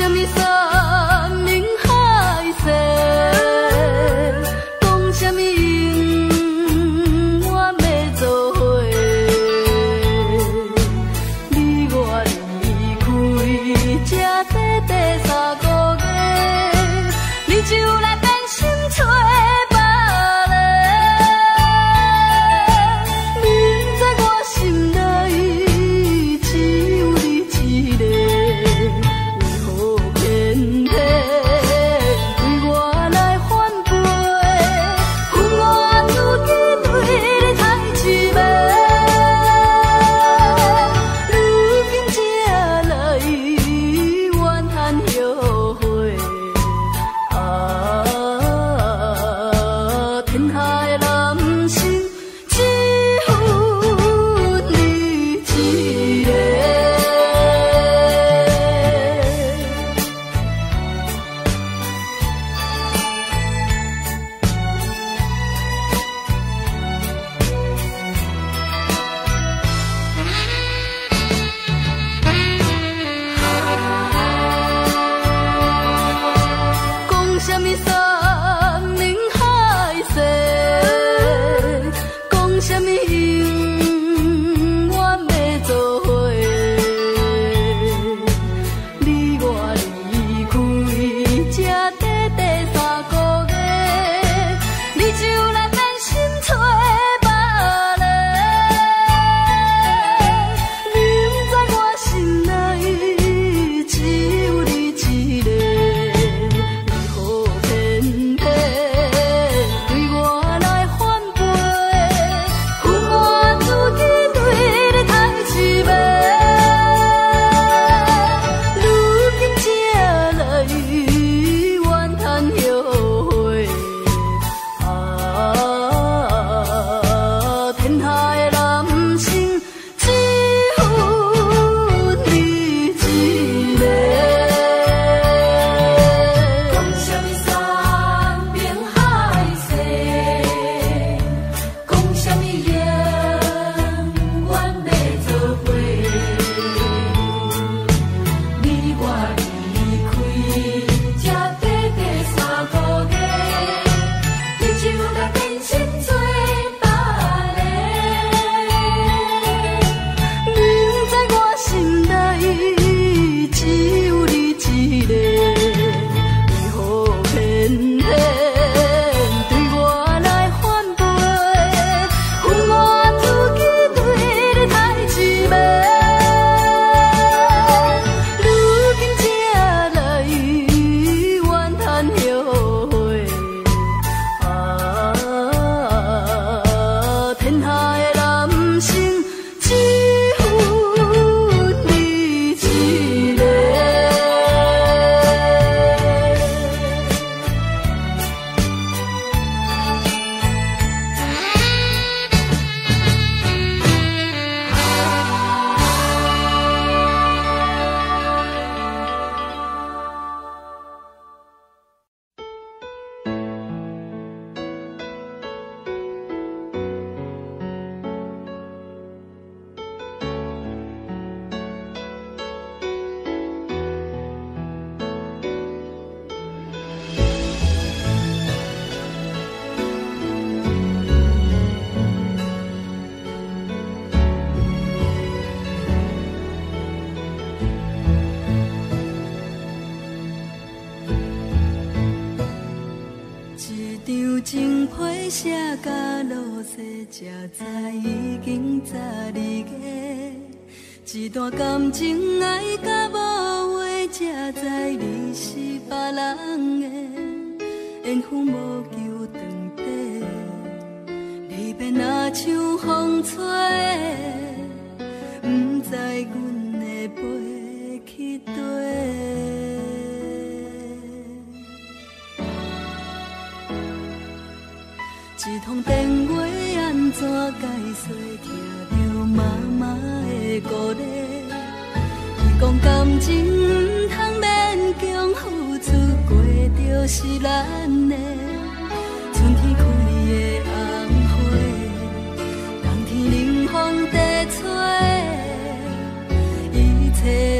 什么山盟海誓，讲什么永远要做伙？你我离开才短短三个月，你就来变心找。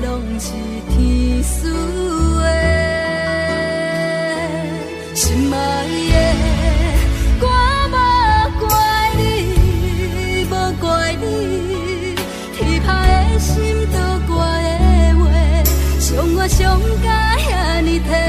拢是天赐。我的心要来你看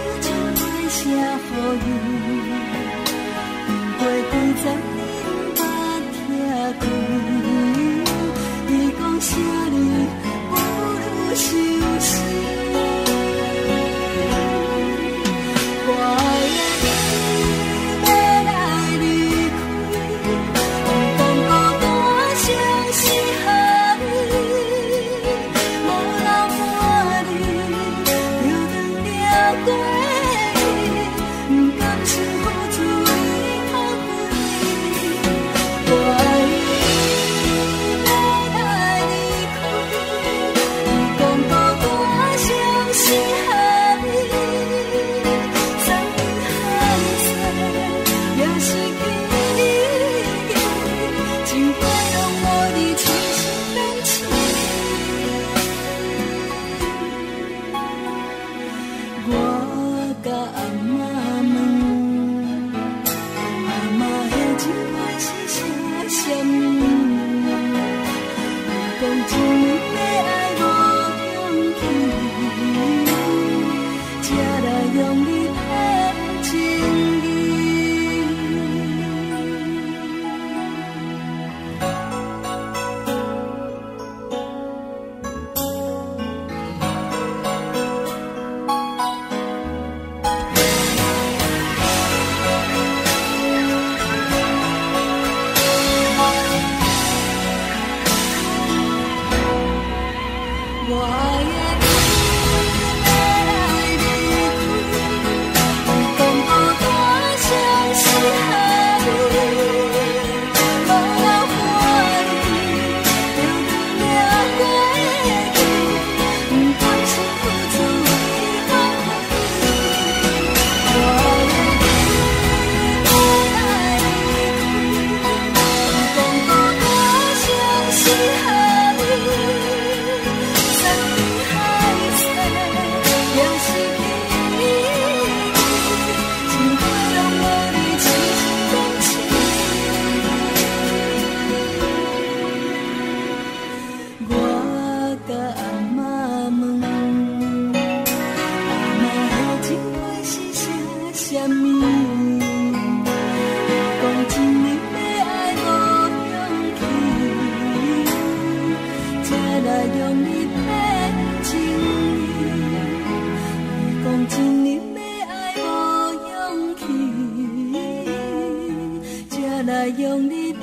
来用你骗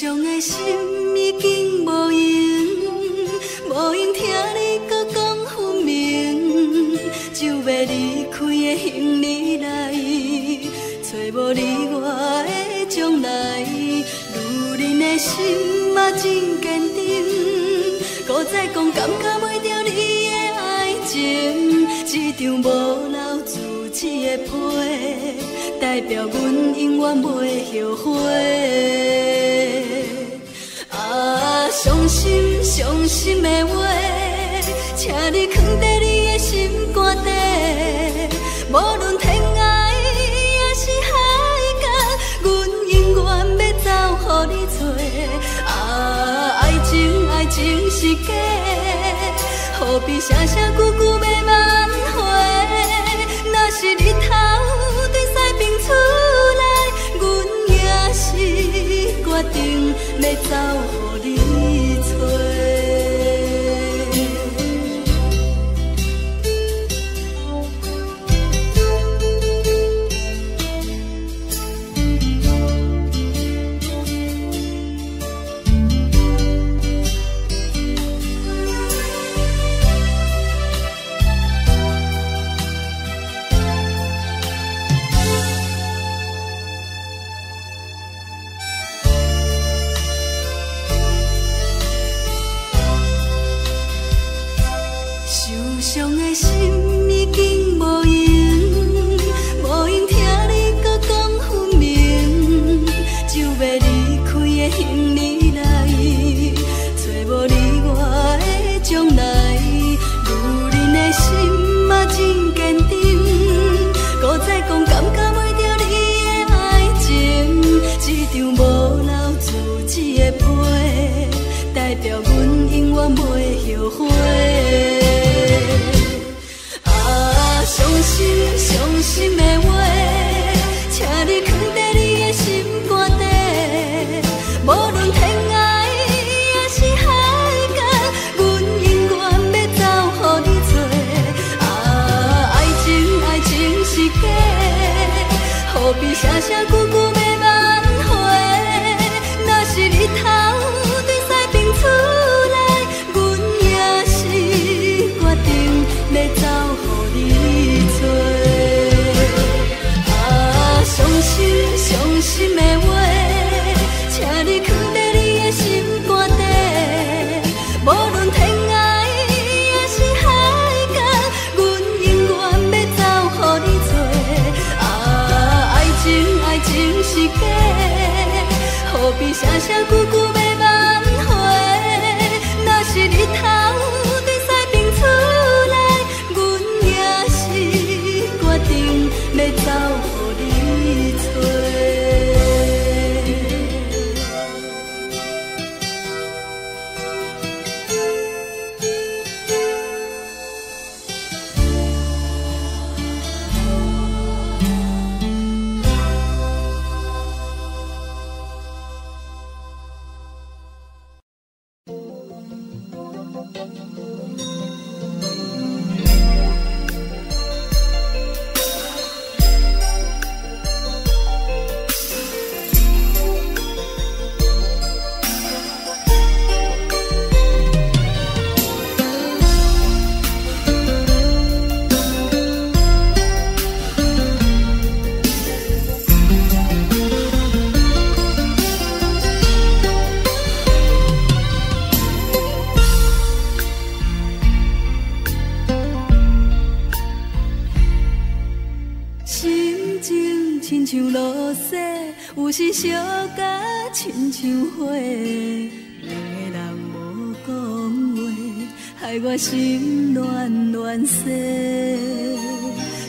伤的心已经无用听你搁讲分明，就要离开的行李内，找无你我的将来。女人的心嘛真坚定，搁再讲感觉袂着你的爱情，一场无留自己的批，代表阮永远袂后悔。 伤心的话，请你藏在你的心肝底。无论天涯也是海角，阮永远要走，予你找。啊，爱情是假，何必声声句句要挽回？若是日头对西边出来，阮也是决定要走。像落雪，有时相甲亲像花。两个人无讲话，害我心乱乱西。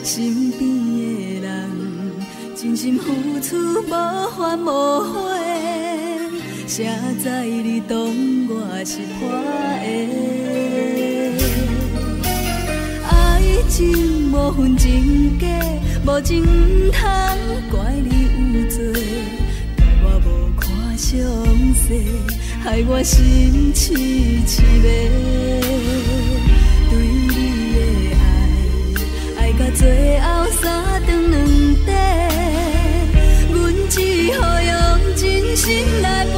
身边的人，真心付出无怨无悔，谁知你当我是破鞋？爱情无分真假。 无情唔通怪你有罪，怪我无看详细，害我心痴痴迷。对你的爱，爱到最后三长两短，阮只好用真心来陪。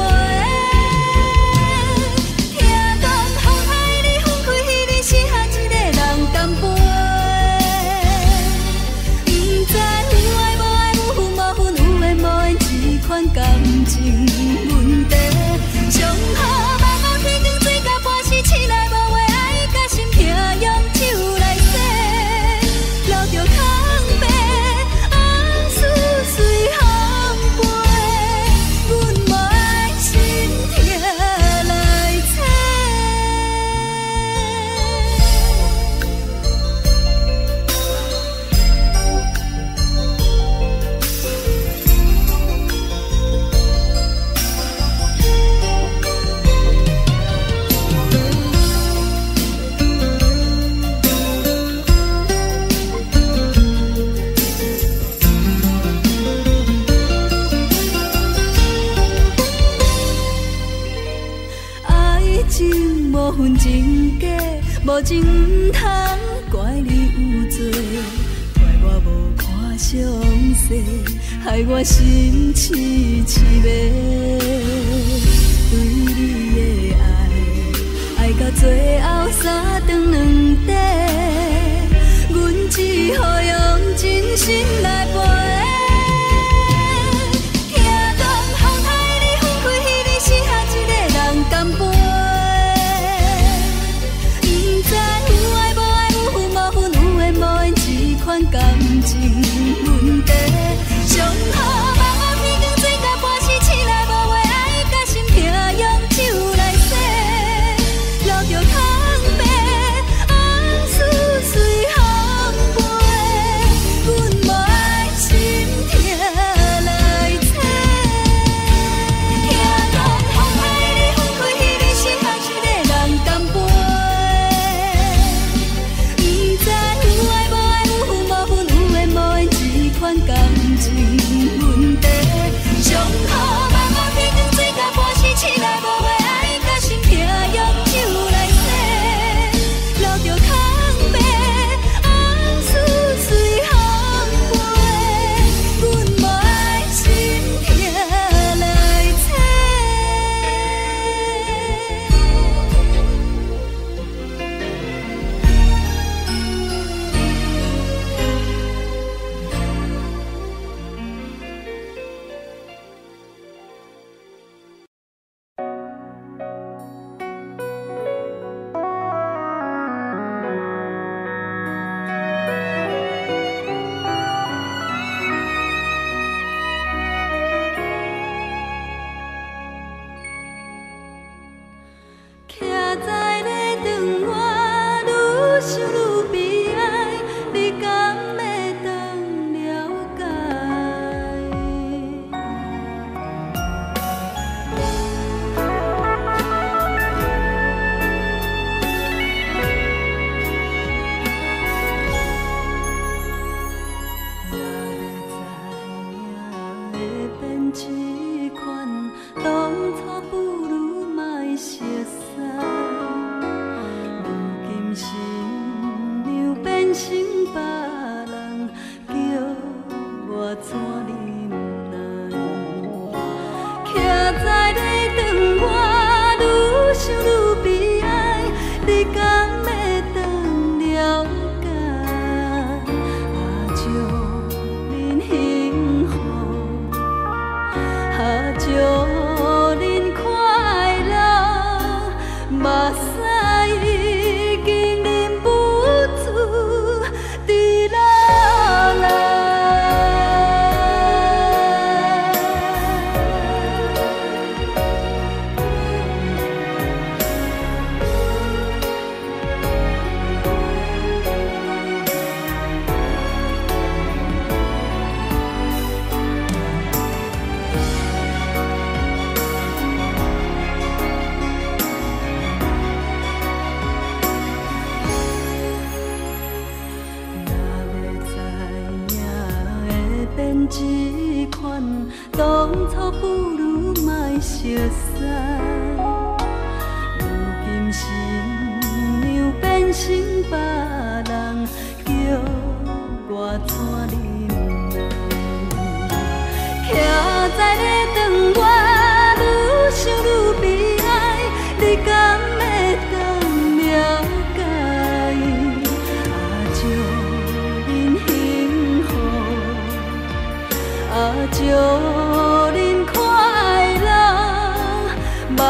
无情唔通怪你有罪，怪我无看详细，害我心痴痴迷。对你的爱，爱到最后三长两短，阮只好用真心来陪。 心。这款，当初不如莫相识。 新娘变成别人，叫我怎忍耐？徛在你长，我愈想愈悲哀。你敢会当了解？啊，祝恁幸福，啊，祝恁快乐，目屎。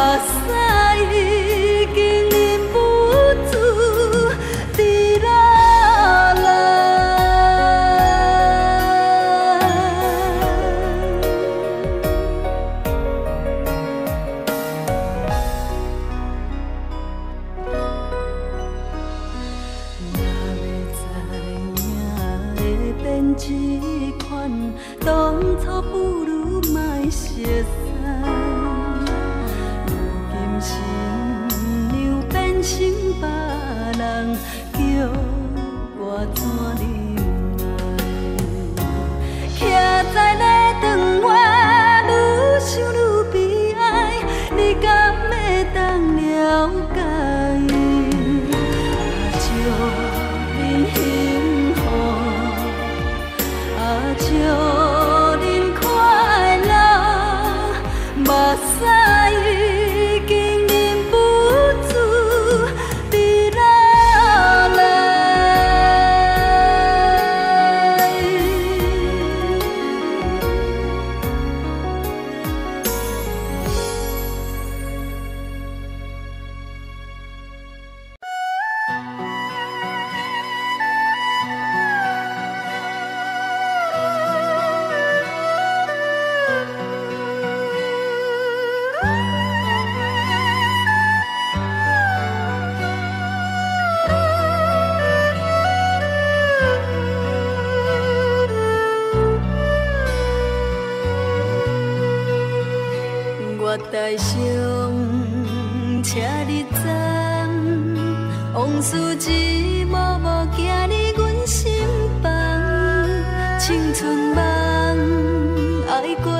爱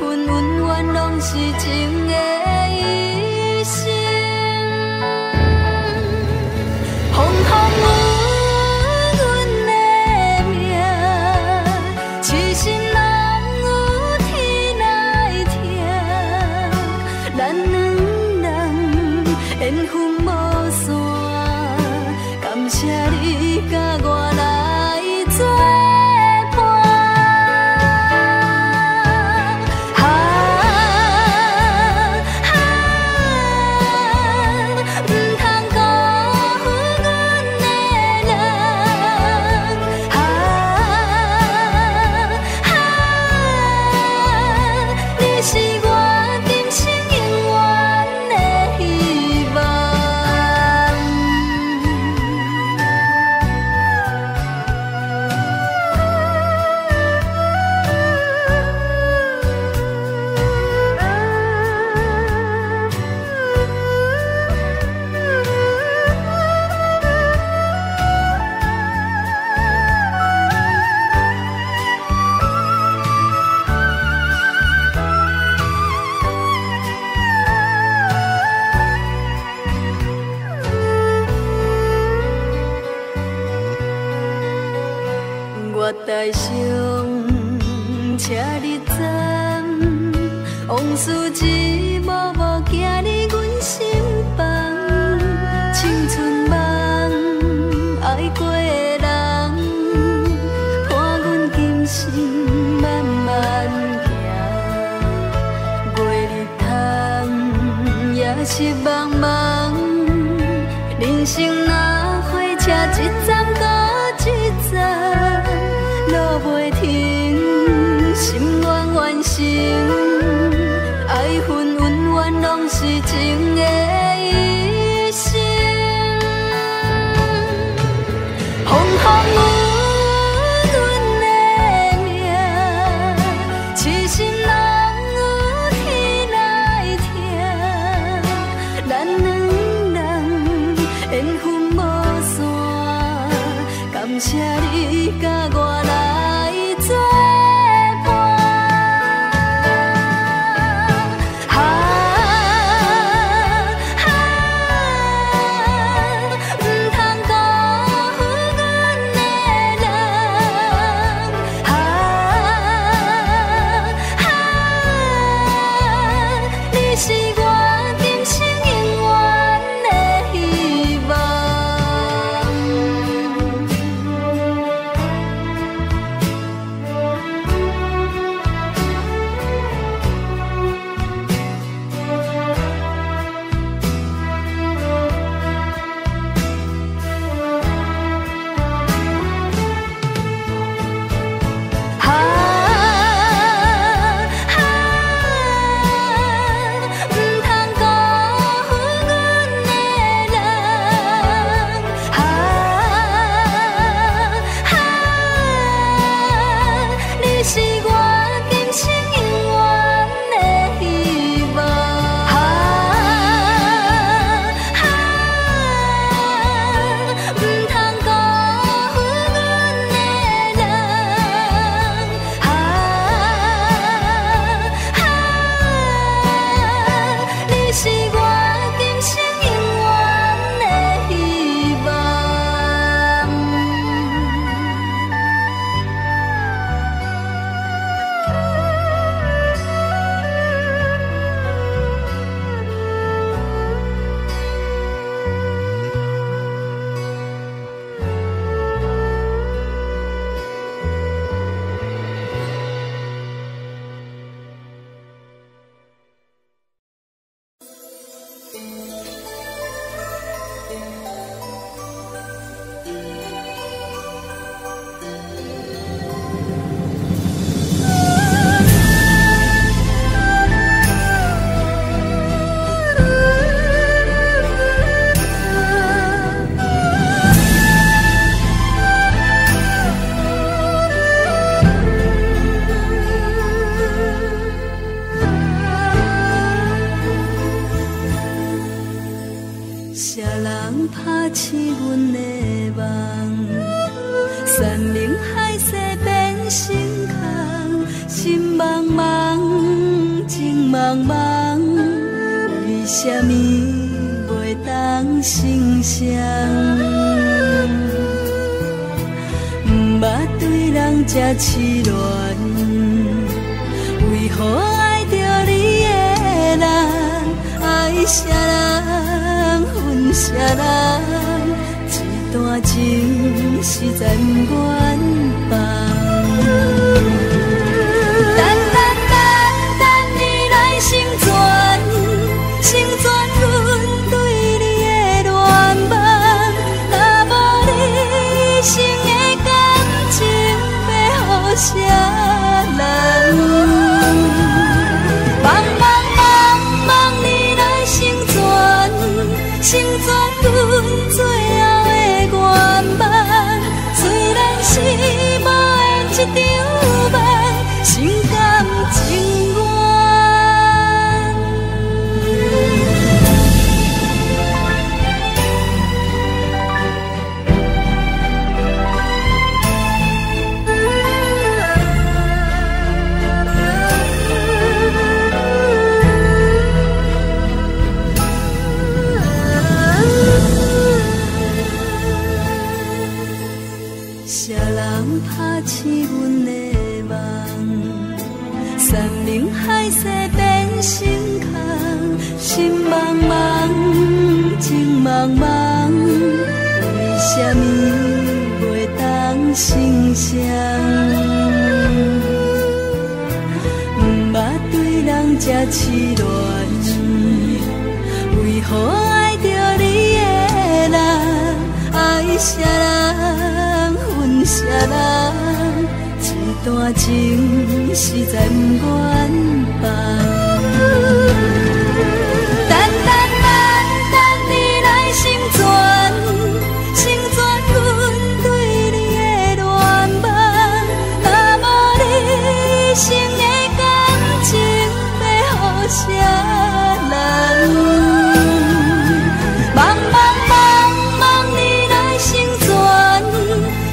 恨恩怨，拢是情的一生。感谢你甲我来作伴。啊啊，唔通辜负阮的人。啊啊，你是我今生永远的希望。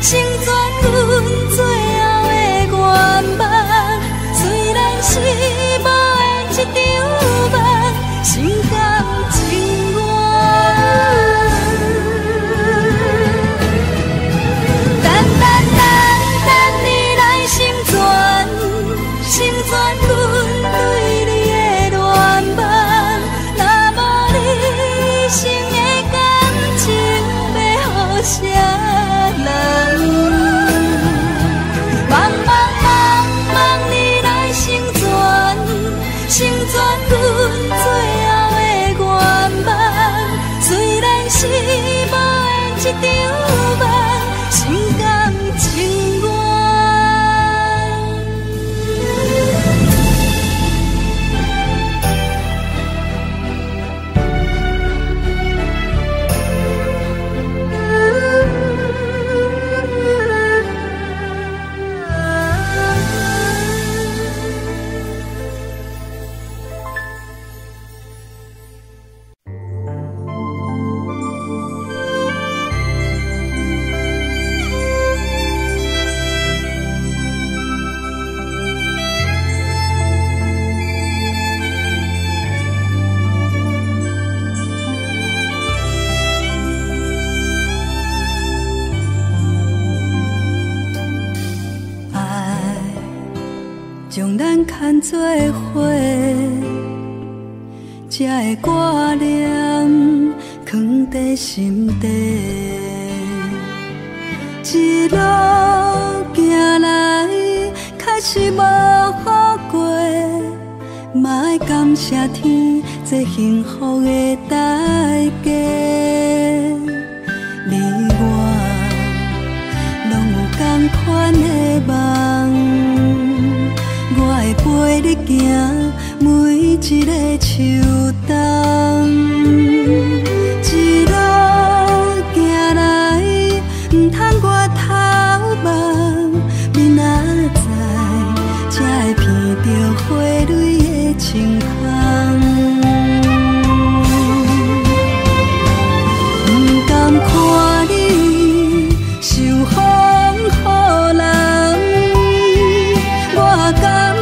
心。做伙才会挂念，藏在心底。一路行来，确实无好过，嘛要感谢天，这幸福的代价。你我拢有同款的梦。 陪你行每一个秋冬，一路行来，唔通我头梦，明仔载才会闻到花蕊的清香。不甘看你受风雨淋，我甘。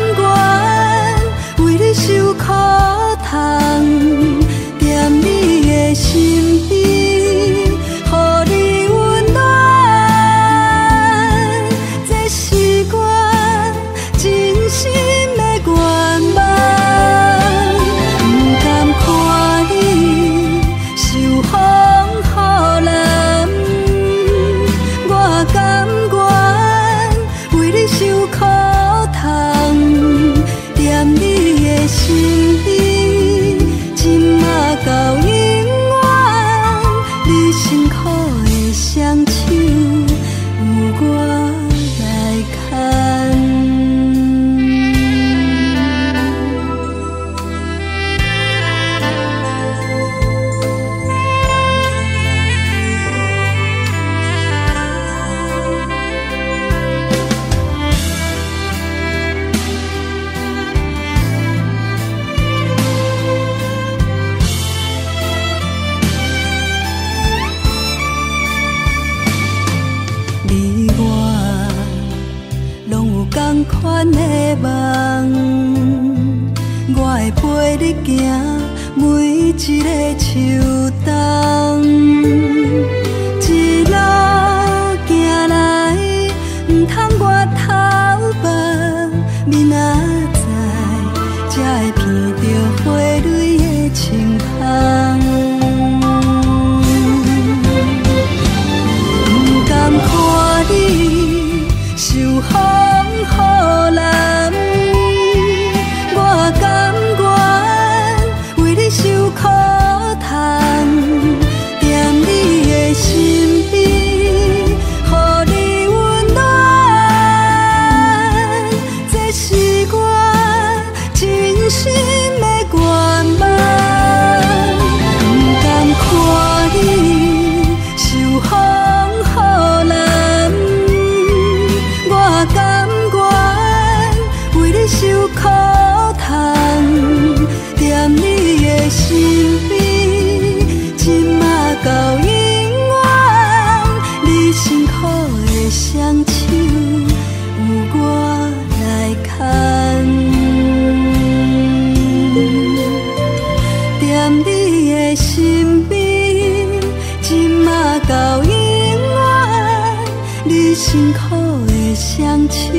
辛苦的双手，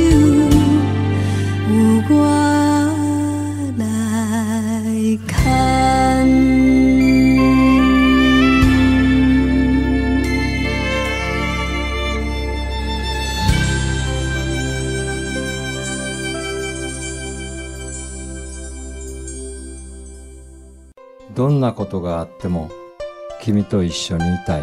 有我。どんなことがあっても君と一緒にいたい。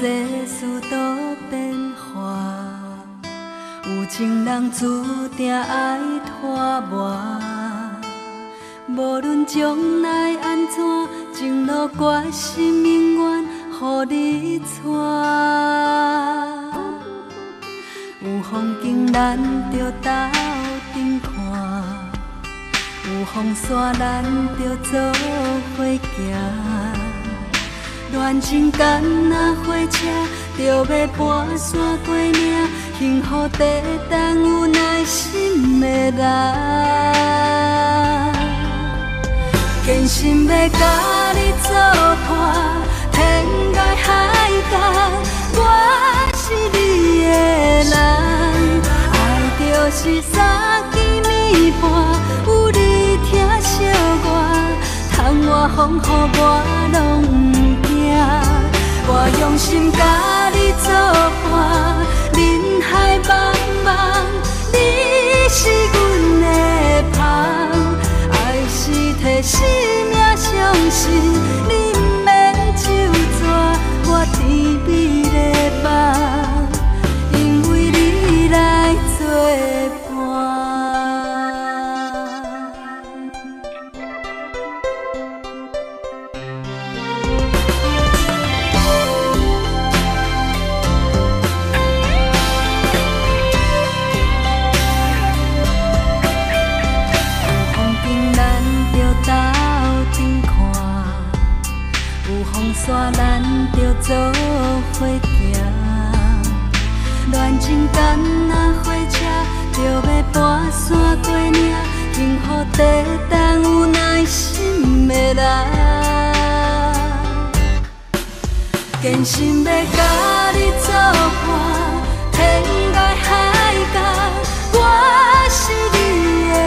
世事多变化，有情人注定爱拖磨。无论将来安怎，情路我心永远乎你带。有风景咱着斗阵看，有风沙咱着做伙行。恋情敢若火车，就要跋山过岭，幸福抵挡有耐心的人。坚心要甲你作伴，天涯海角，我是你的人。爱就是三更暝半，有你疼惜我，窗外风雨我拢。我用心甲你作伴，人海茫茫，你是阮的香。爱是替生命相信，你不免酒醉，我甜蜜的梦，因为你来作伴。山咱着做伙行，恋情敢若火车，就要跋山过岭，幸福抵挡有耐心的人。坚心要甲你作伴，天涯海角，我是你的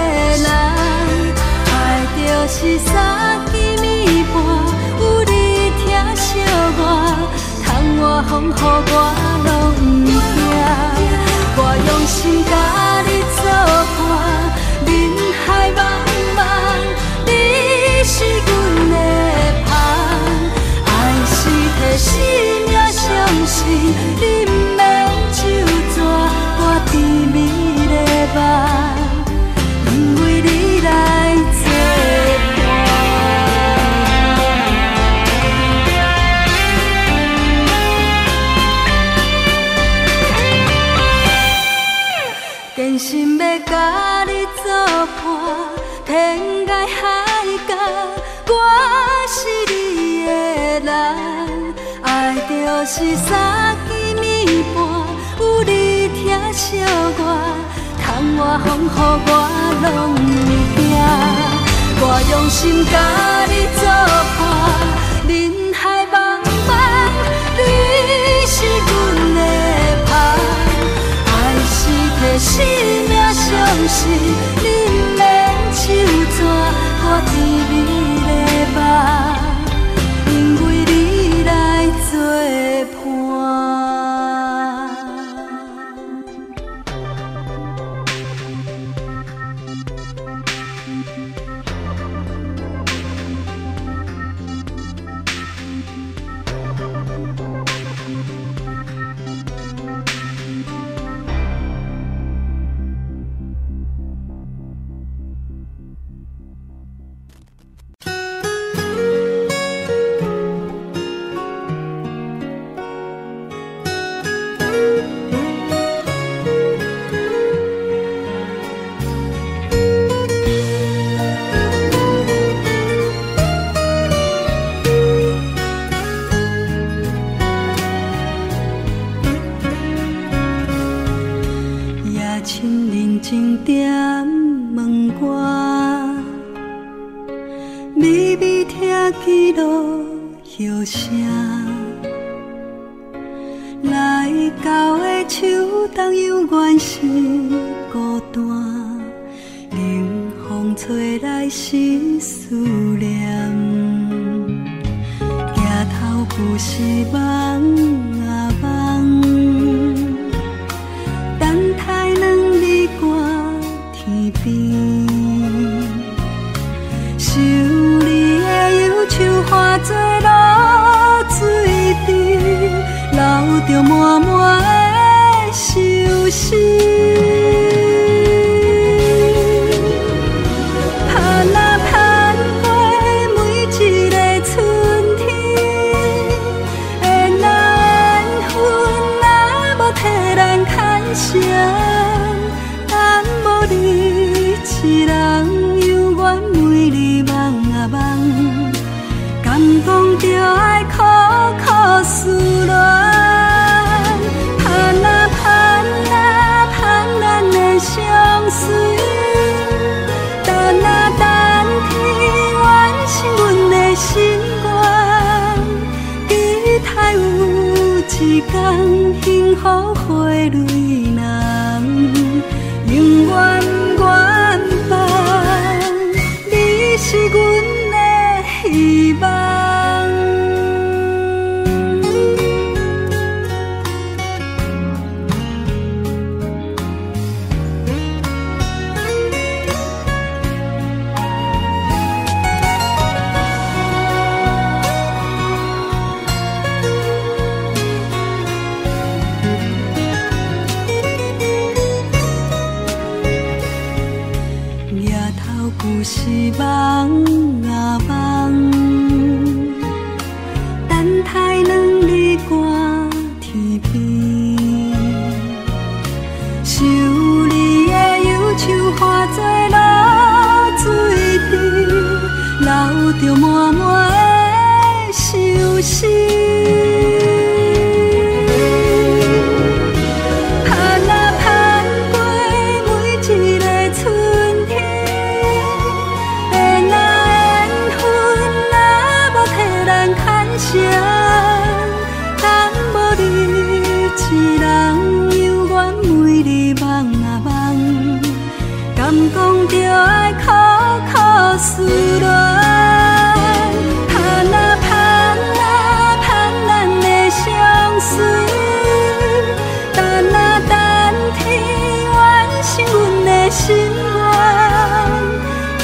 人。爱就是三更暝半。我风雨我拢不惊，我用心甲你作伴，人海茫茫，你是阮的香。爱是替生命相信，你不免酒醉，我甜蜜的梦，因为你来作伴。真心要甲你作伴，天涯海角，我是你的人。爱就是三更暝半，有你疼惜我，窗外风雨我拢不惊。我用心甲你作伴，人海茫茫，你是阮的香。替生命相信，你不免酒醉，我甜蜜的梦，因为你来作伴。微微聽起落雨聲，到的手，当犹原是孤单。冷风吹来是思念，镜头不是梦啊梦，等待两字挂天边。想你的忧愁化作露水滴。留着满满的愁思，盼啊盼过每一个春天，缘分啊无替咱牵绳，等无你一人，犹原每日梦啊梦，甘讲着爱苦苦思念。一天幸福花蕊人，永远原放，你是阮的希望。有时梦啊梦，等待两字挂天边。想你的忧愁化作露水滴，留着满满的愁思。讲着爱苦苦思念，盼啊盼啊盼咱的相思，等啊等天完成阮的心愿，期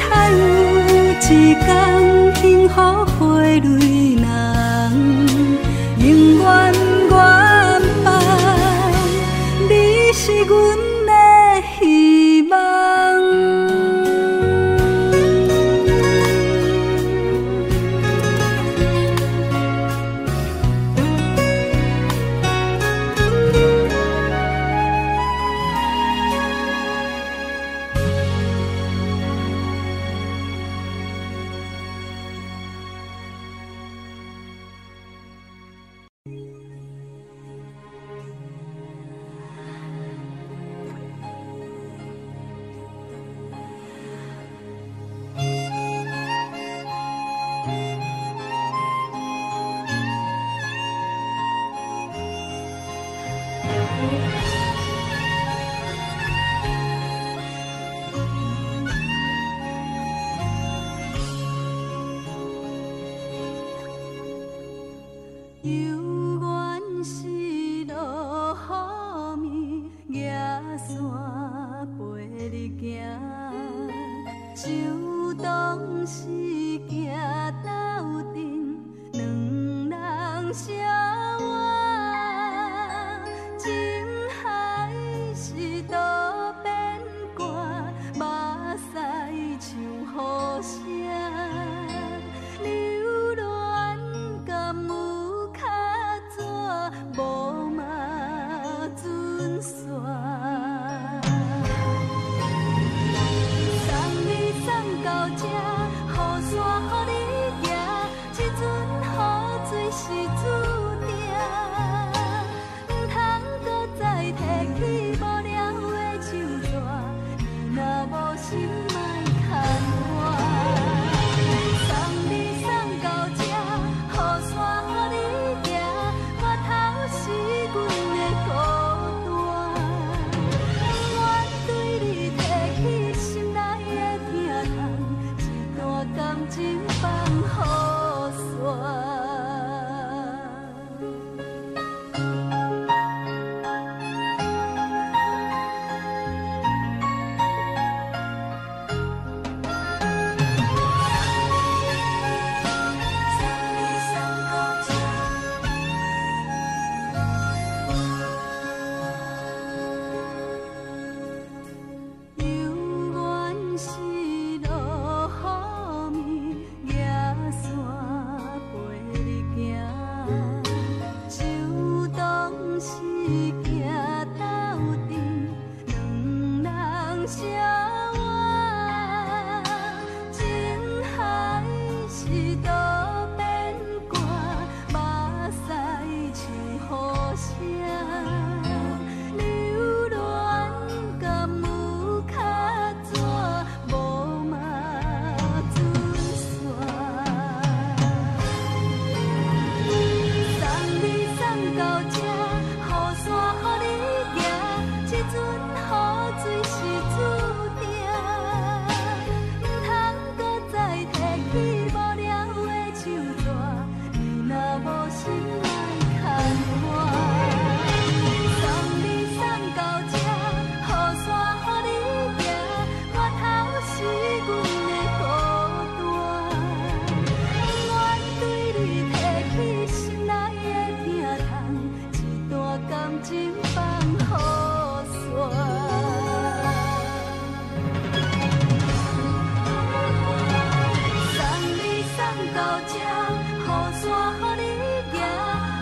待有一天幸福花蕊人，永远原放，你是阮的希望。流恋敢有牵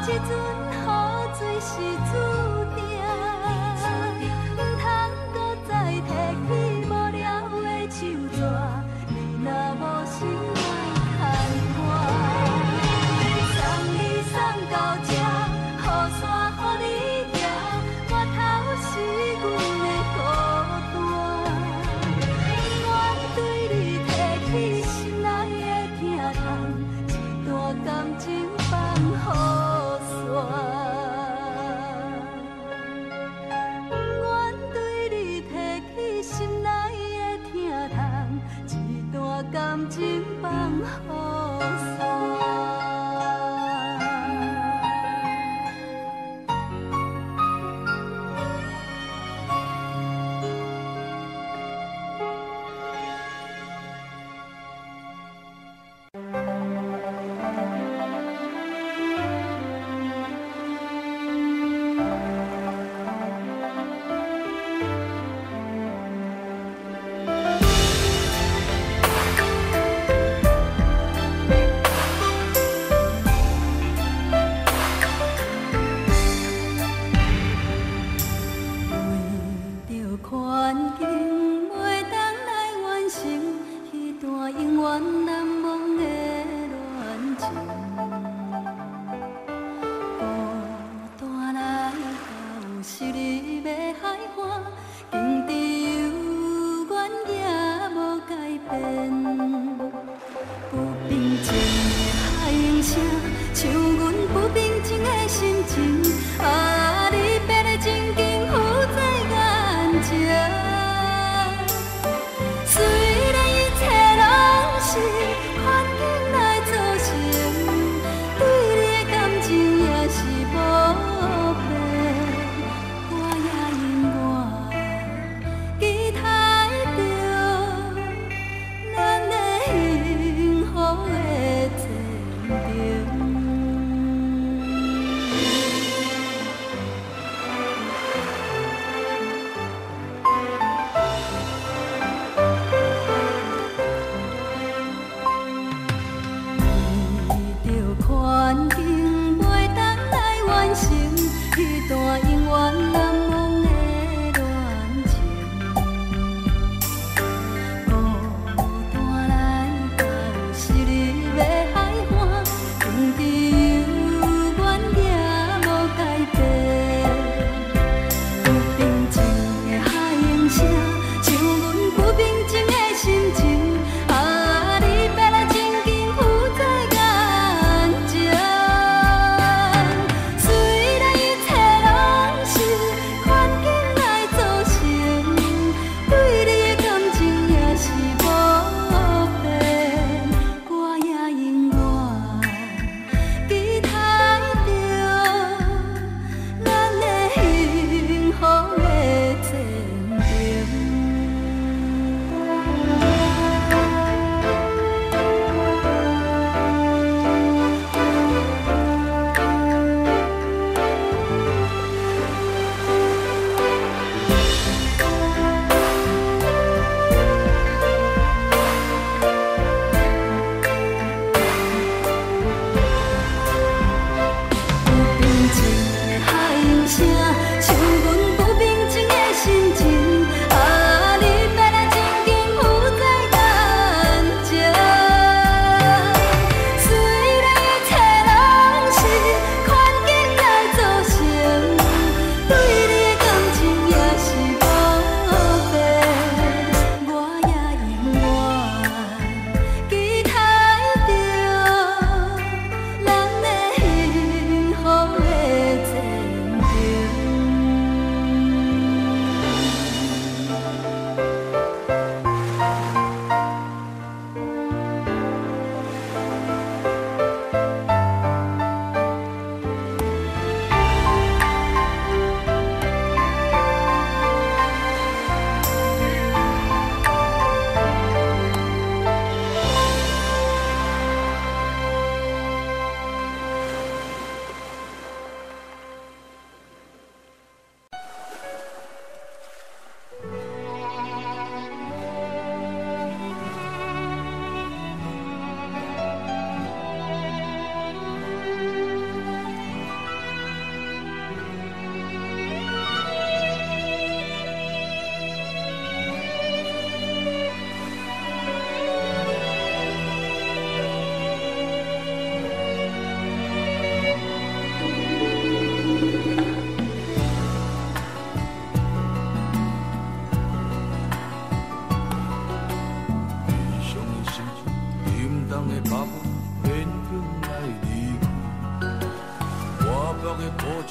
这阵雨水是注定，不通搁再提起无聊的手纸。你若无心来牵我，送你送到这，雨伞给你拿，我头是阮的孤单，不愿对你提起心内的疼痛，一段感情放予。 感情放好散，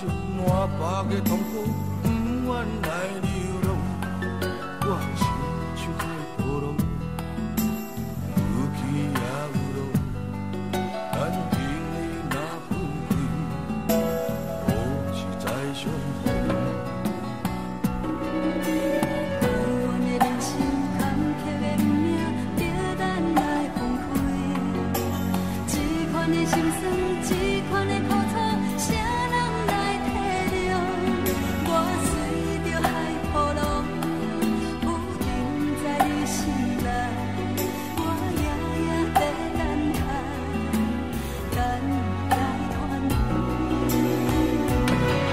一满腹的痛苦，不愿来流浪。我亲像海波浪，有起也有落，咱情意若分开，何时再相逢？阮的人生坎坷的命，着咱来分开。这款的心酸，这款的苦楚，谁人来体谅？我随着海波浪，浮沉在你心内，我夜夜在等待，等待团圆。大声叫，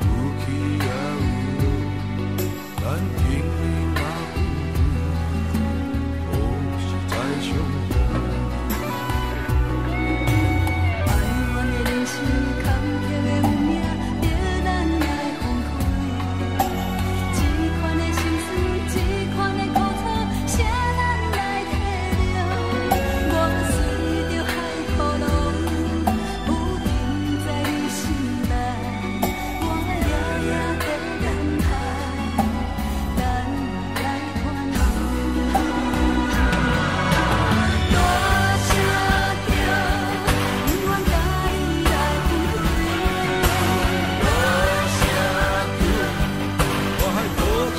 不愿甲你来分开。大声叫，我还故乡。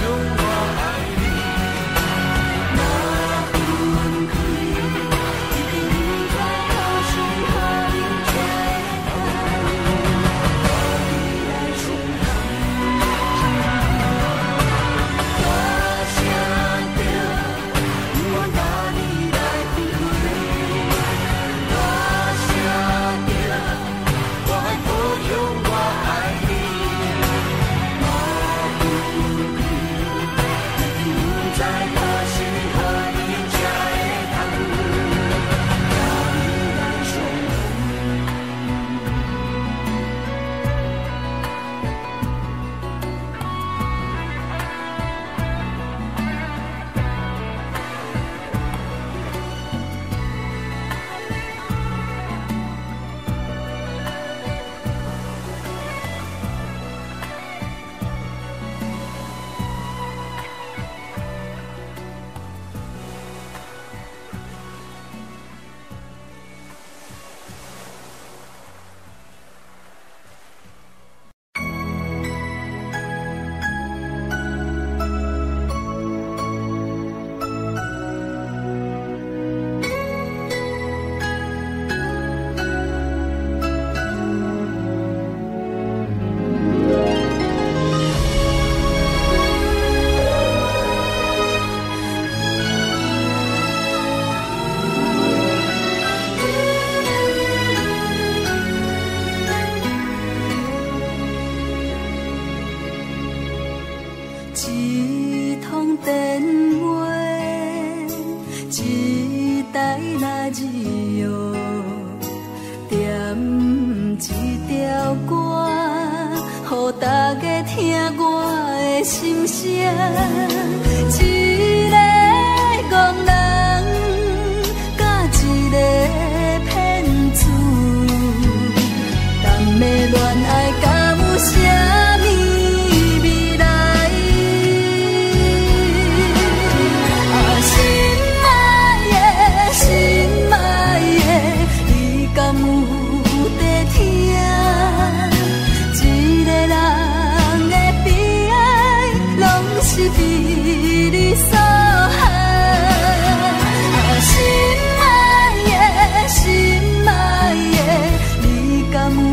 心爱的，你敢有目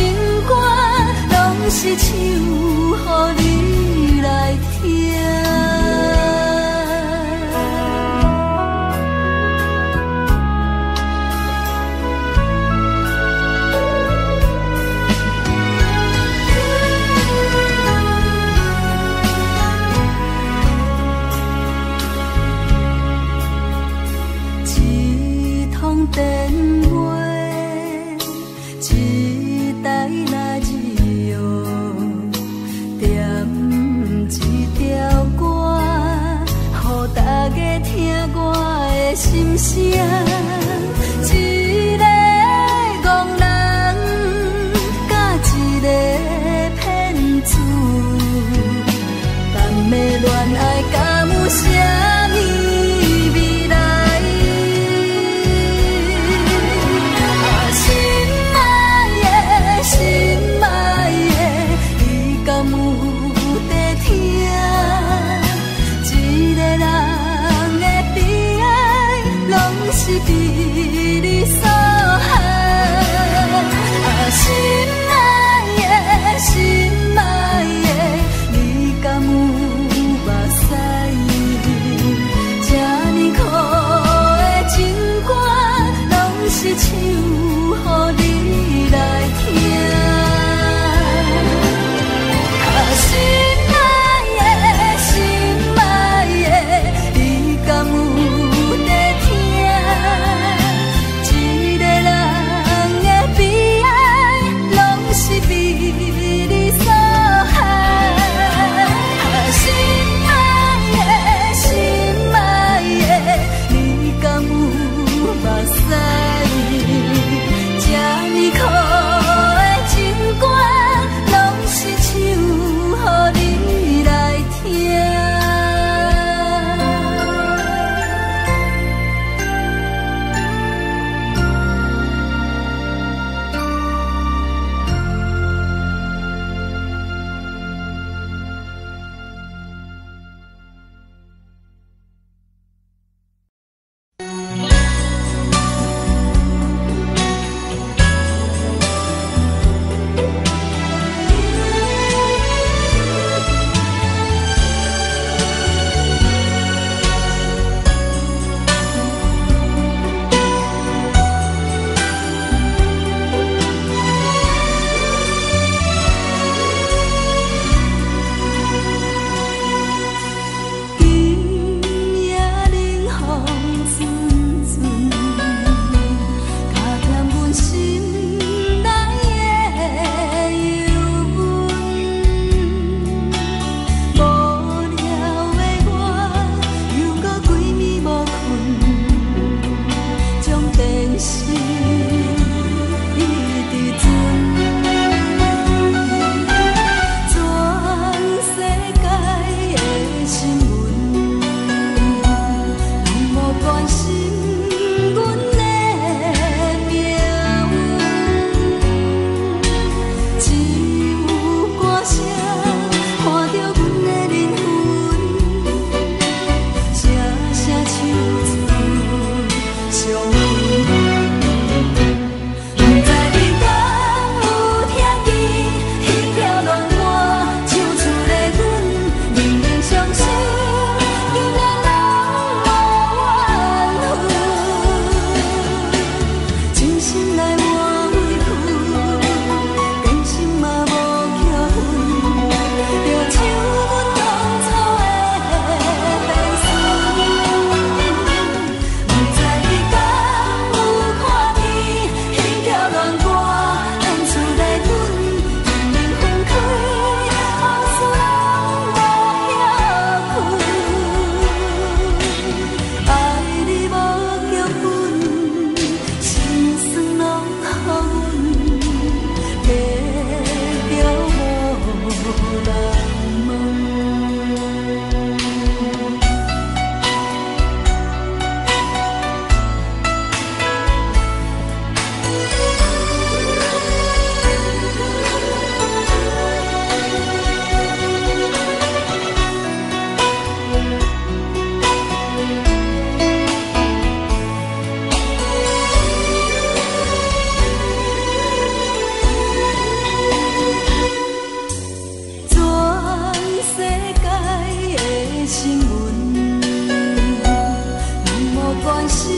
屎？才像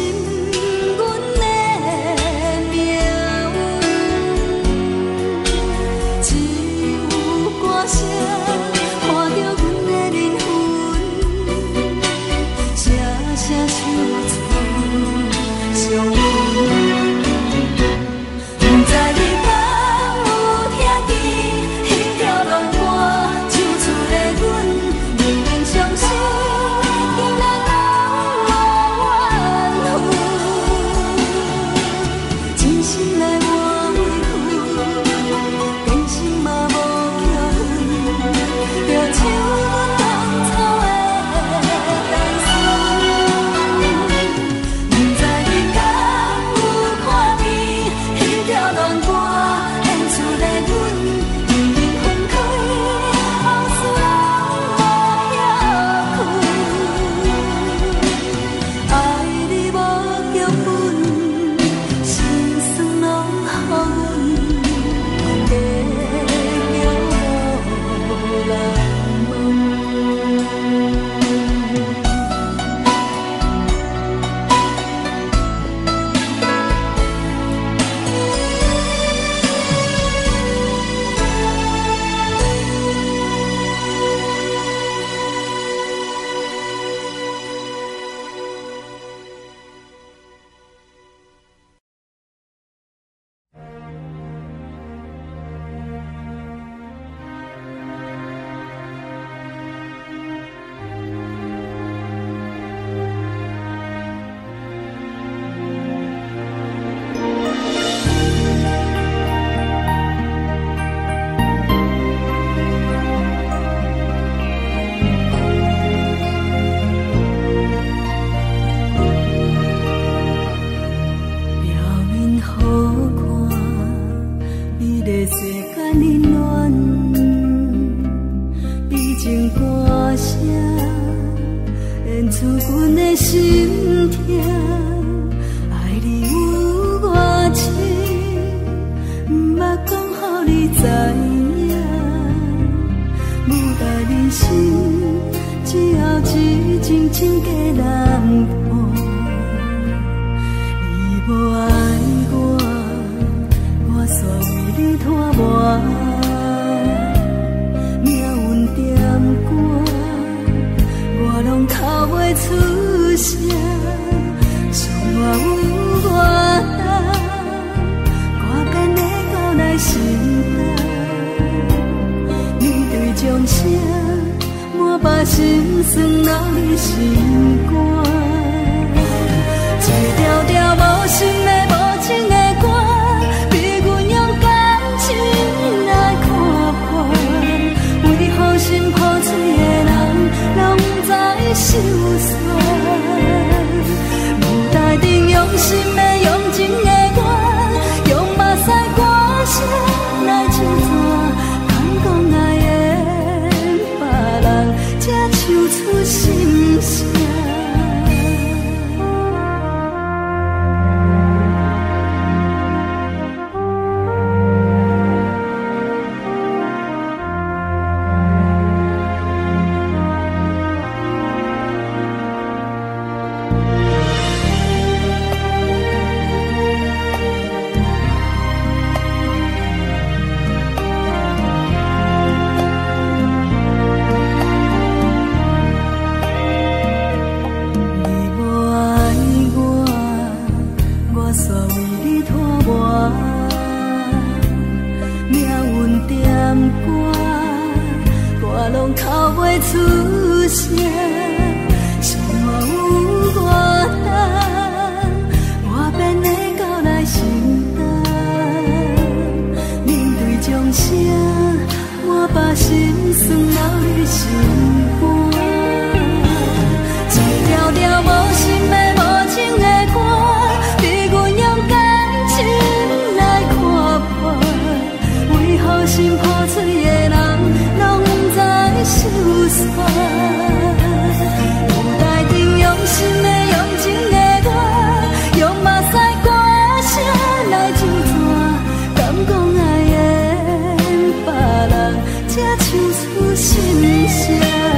出心声。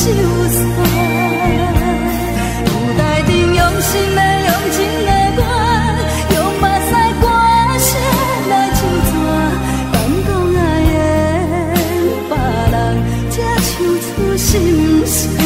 消散，有带定用心的用情的我，用目屎汗血来唱歌，咱讲爱的别人，才唱出心声。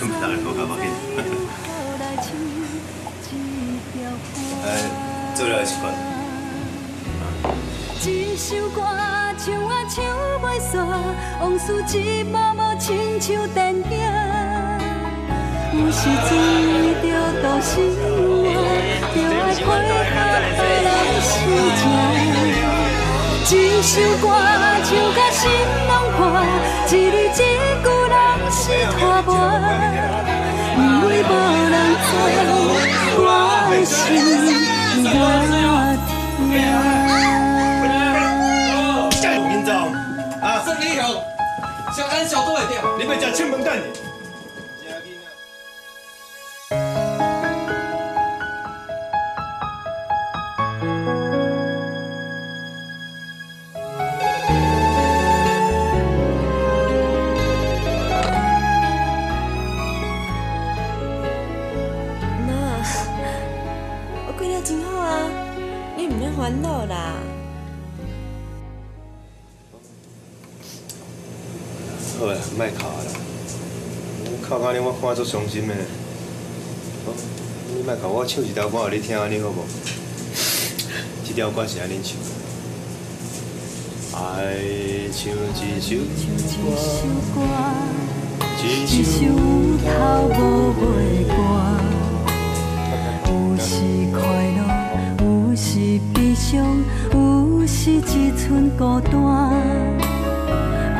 大概多頑張嘅。做了習慣。一首歌唱我唱袂煞，往事一幕幕亲像电影。不是只着大生活，着爱快乐做咱实情。一首歌唱到心拢破，一日一句人是拖磨。因为无人知我的心。 明早啊，生理油，小安小多一点，你别吃清明蛋。卖哭啦！我哭到你，我看足伤心的。你卖哭，我唱一条歌给你听，安尼好无？这条歌是安尼唱的。爱唱一首歌，一首有头无尾歌。有时快乐，有时悲伤，有时一寸孤单。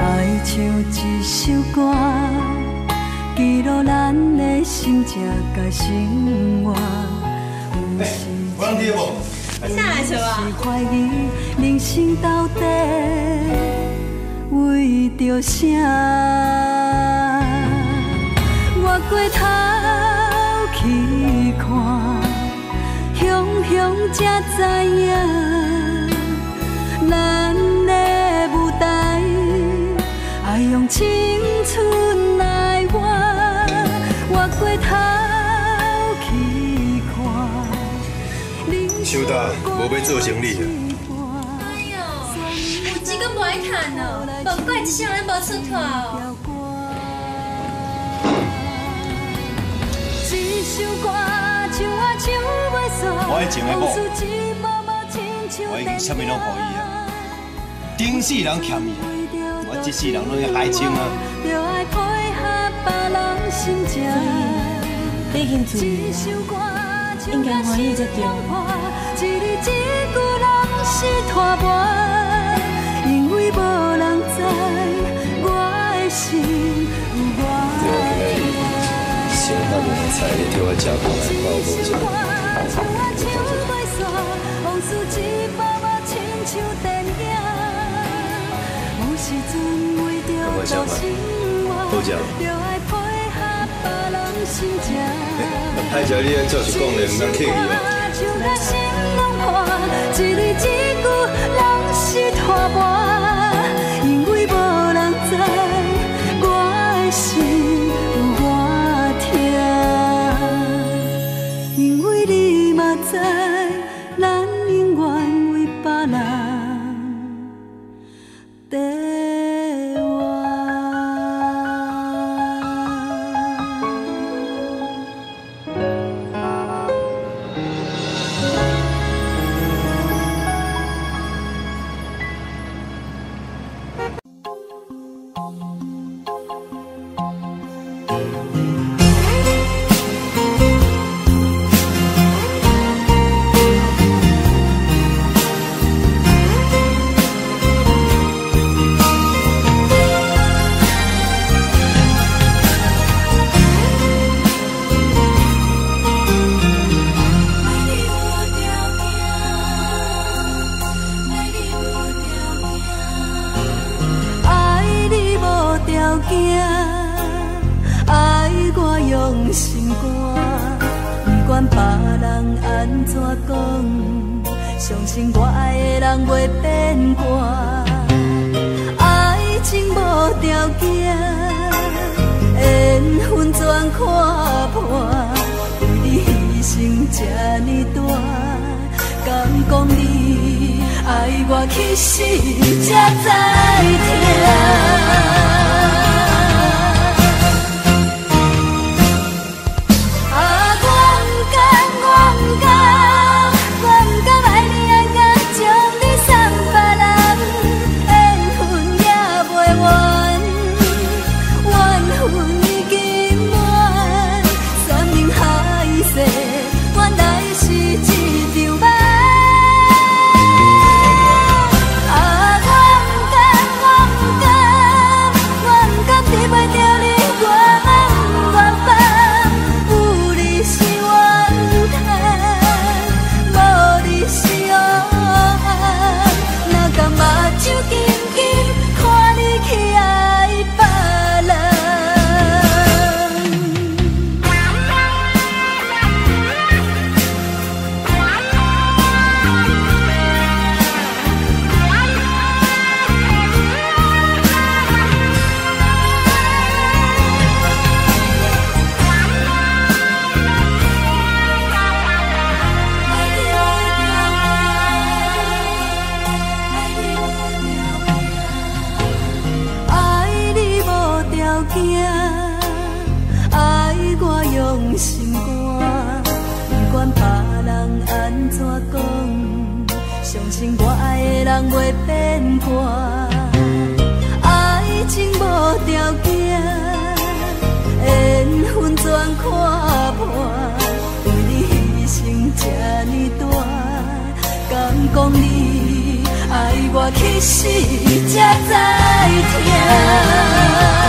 爱唱一首歌，记录咱的心情甲生活。哎，我能听无？你哪来唱啊？怀疑人生到底为着啥？我过头去看，雄雄才知影，咱的舞台。 爱用青春来换，越过头去看。收大，无要做生理啊！哎呦，有钱阁无爱趁哦，无怪一世人无出头哦。我爱情的某，我已经啥物拢可以啊，顶世人欠伊。 我一世人拢要爱情啊！你已经注意啊，应该欢喜才对。因为无人知我的心有我爱。想到你的菜，你替我吃苦，我无做。我想吧，都讲。歹食你安怎是讲的，唔通客气哦。爱的人袂变卦，爱情无条件，缘分全看破，对你牺牲这呢大，敢讲你爱我去死才知痛。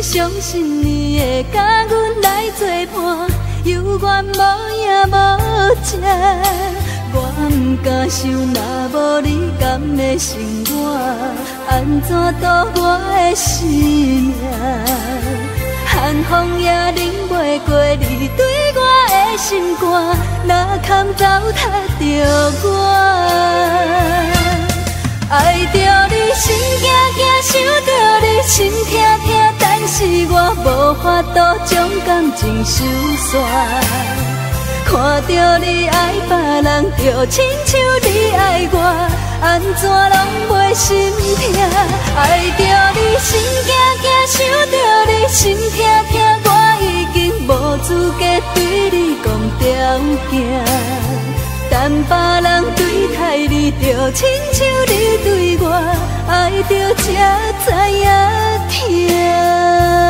相信你会甲阮来作伴，犹原无影无迹。我毋敢想，若无你，敢会成我？安怎度我的生命？寒风也冷袂过你对我的心肝，哪堪糟蹋着我？ 爱着你，心惊惊，想着你，心痛痛，但是我无法度将感情收煞。看着你爱别人，就亲像你爱我，安怎拢袂心痛？爱着你，心惊惊，想着你，心痛痛，我已经无资格对你讲条件。 但别人对待你，就亲像你对我，爱着才知影疼。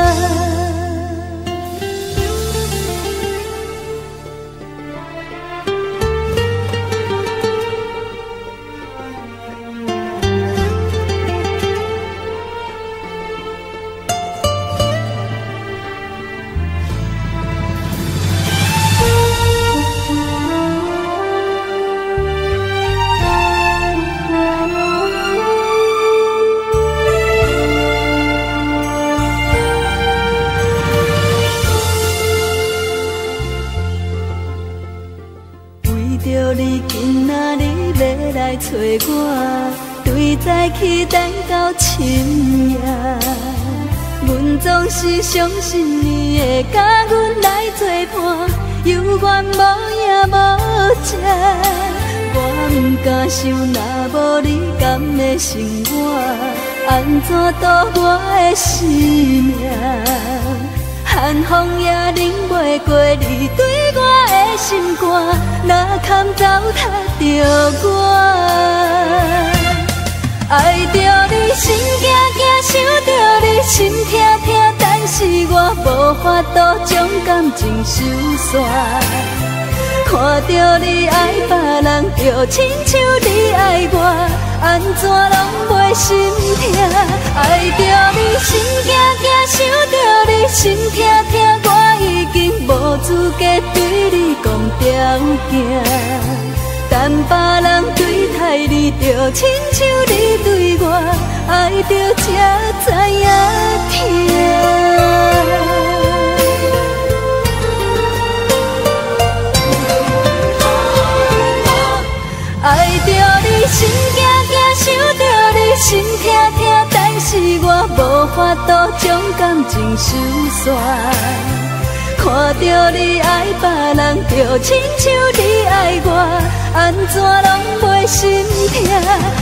找我，对早起等到深夜，阮总是相信你会甲阮来作伴，犹原无影无迹。我毋敢想，若无你，敢会成我？安怎度我的生命？寒风也冷袂过你对我的心肝，哪堪糟蹋？ 着我，爱着你心惊惊，想着你心痛痛，但是我无法度将感情收煞。看着你爱别人，就亲像你爱我，安怎拢袂心痛？爱着你心惊惊，想着你心痛痛，我已经无资格对你讲条件。 但别人对待你，就亲像你对我，爱着才知影疼。 爱着你心惊惊，想着你心痛痛，但是我无法度将感情收煞。看着你爱别人，就亲像你爱我，安怎拢袂心痛？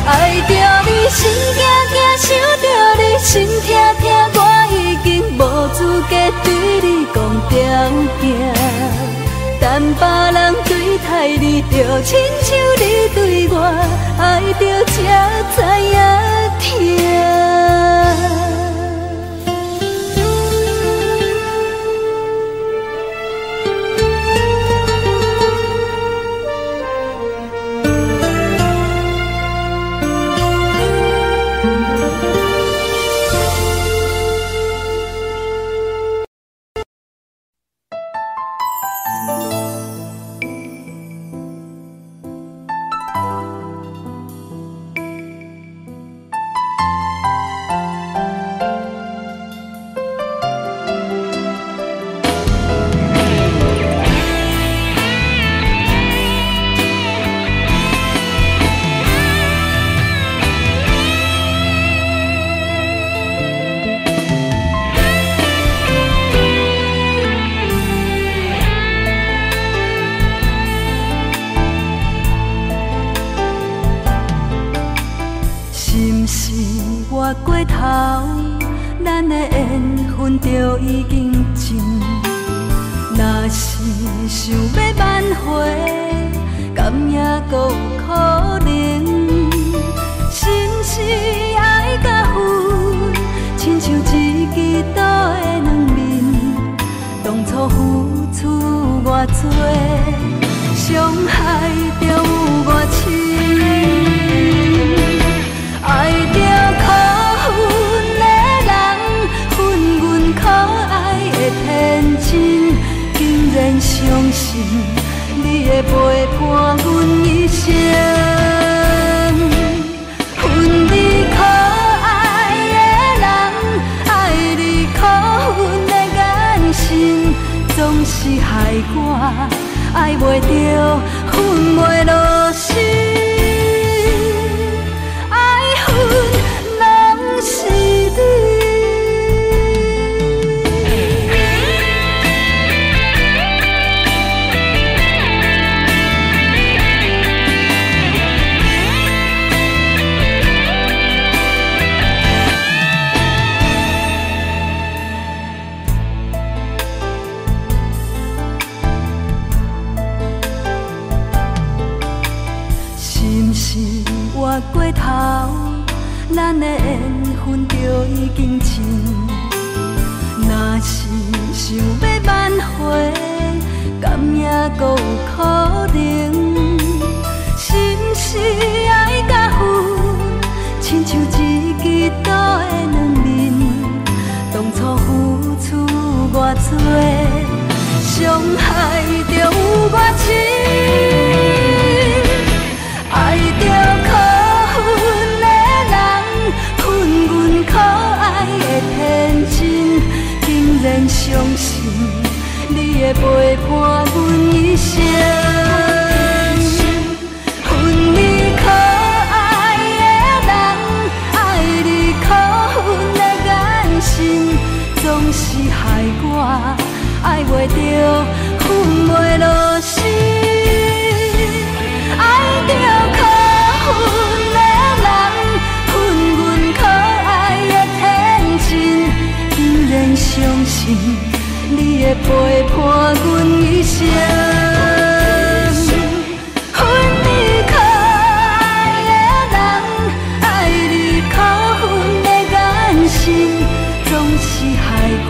爱着你心惊惊，想着你心痛痛，我已经无资格对你讲条件。 但别人对待你，就亲像你对我，爱着才知影疼。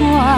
我。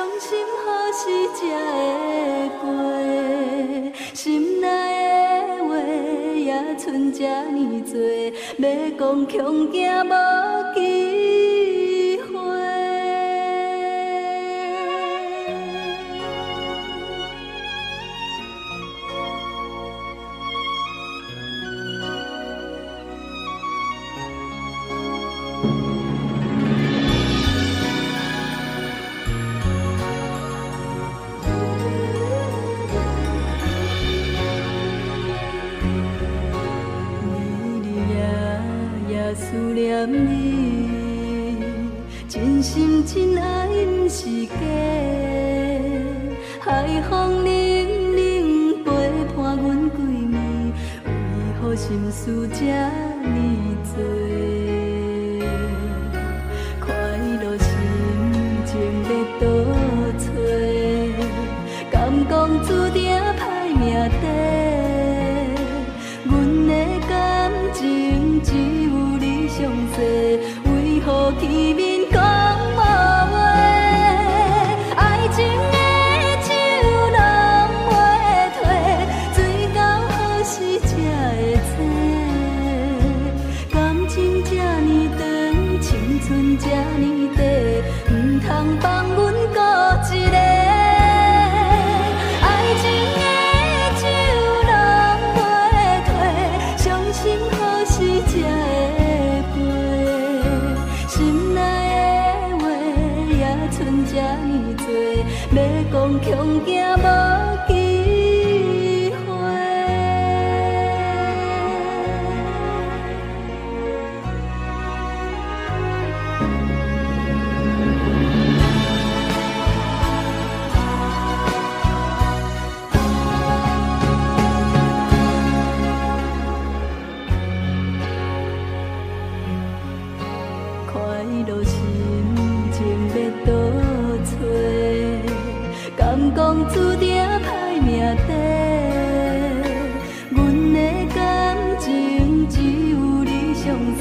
伤心何时才会过？心内的话也剩这呢多，要讲恐惊无机会。思念你，真心真爱，不是假。海风冷冷陪伴阮几暝，为何心事这呢多？快乐心情要倒找，敢讲注定歹命底。阮的感情只有。 相思为何见面讲无话？爱情的酒拢袂退，醉到何时才会醒？感情这呢长，青春这呢短，唔通放阮孤一个。 讲恐惊无机会，快乐心情要倒找。 讲注定歹命底，阮的感情只有你上济，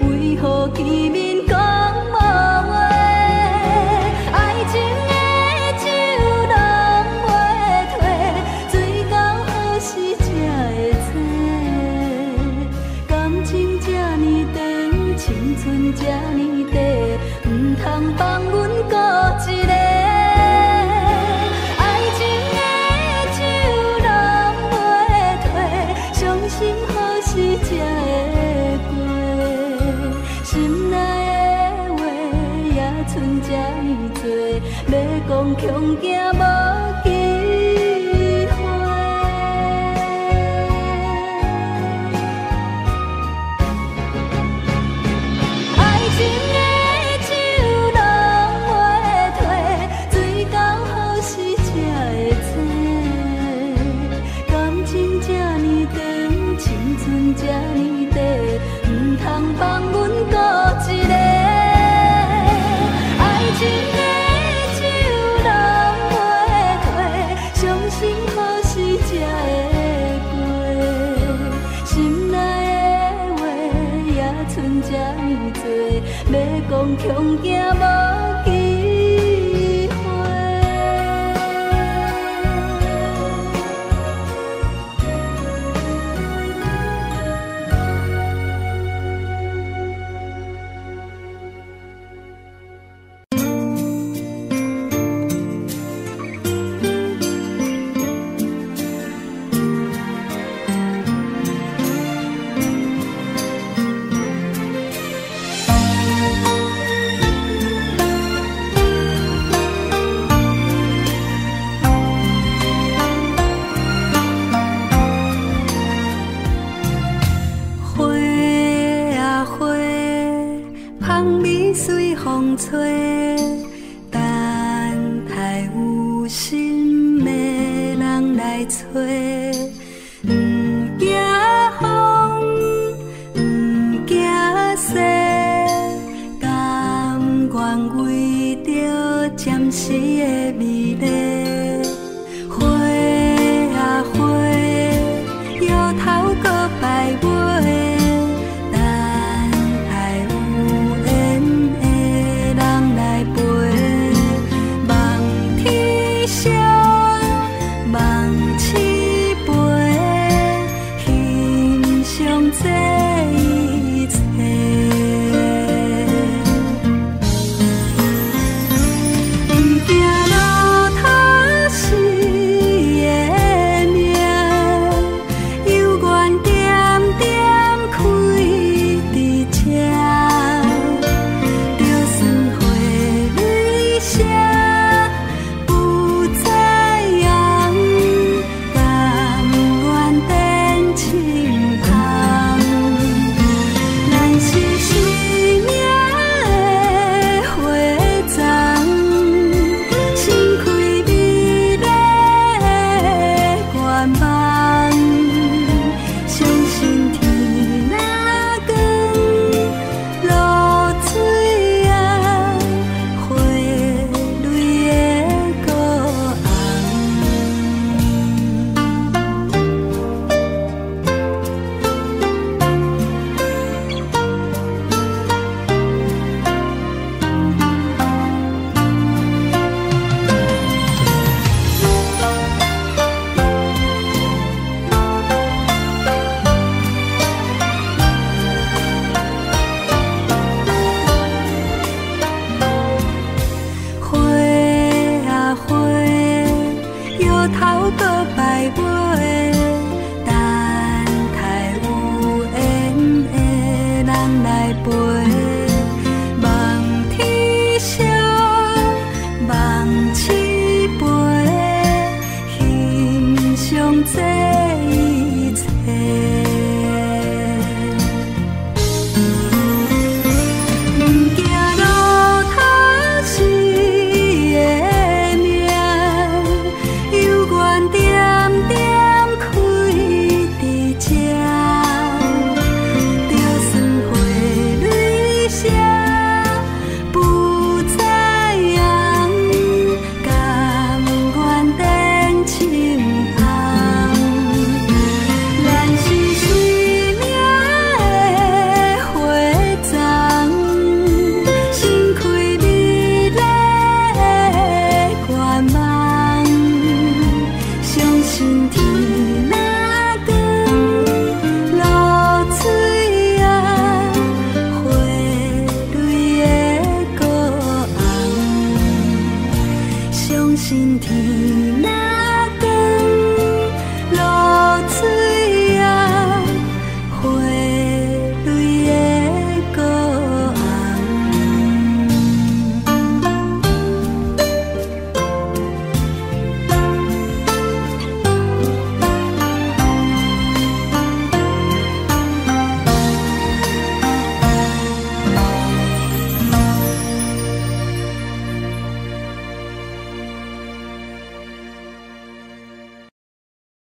为何见面讲无话？爱情的酒拢袂退，醉到何时才会醒？感情这呢长，青春这呢短，唔通放阮孤一个。 讲恐惊无机会，爱情的酒拢袂退，醉到何时才会醒？感情这呢长，青春这呢短，唔通放阮孤一个。 讲恐惊无机会，用心听来。